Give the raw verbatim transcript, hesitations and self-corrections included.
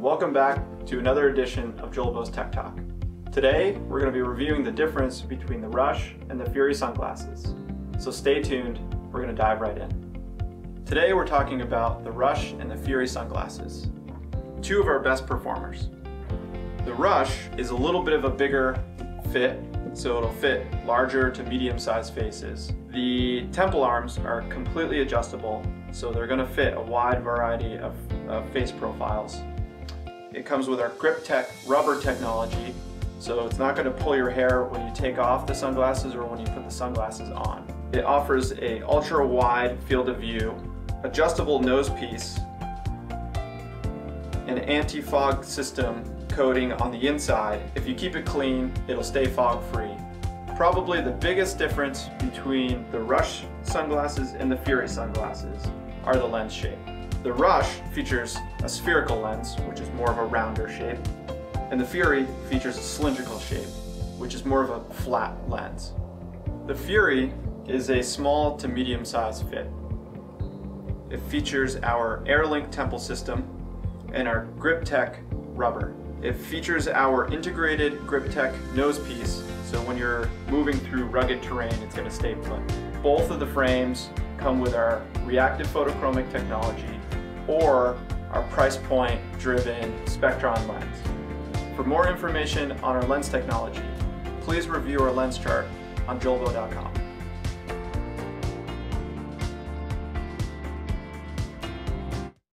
Welcome back to another edition of Julbo's Tech Talk. Today, we're going to be reviewing the difference between the Rush and the Fury sunglasses. So stay tuned, we're going to dive right in. Today we're talking about the Rush and the Fury sunglasses, two of our best performers. The Rush is a little bit of a bigger fit, so it'll fit larger to medium-sized faces. The temple arms are completely adjustable, so they're going to fit a wide variety of, of face profiles. It comes with our GripTech rubber technology, so it's not going to pull your hair when you take off the sunglasses or when you put the sunglasses on. It offers a ultra-wide field of view, adjustable nose piece, an anti-fog system coating on the inside. If you keep it clean, it'll stay fog-free. Probably the biggest difference between the Rush sunglasses and the Fury sunglasses are the lens shape. The Rush features a spherical lens, which is more of a rounder shape, and the Fury features a cylindrical shape, which is more of a flat lens. The Fury is a small to medium-sized fit. It features our AirLink temple system and our GripTech rubber. It features our integrated GripTech nose piece, so when you're moving through rugged terrain, it's going to stay put. Both of the frames come with our reactive photochromic technology or our price point driven Spectron lens. For more information on our lens technology, please review our lens chart on Julbo dot com.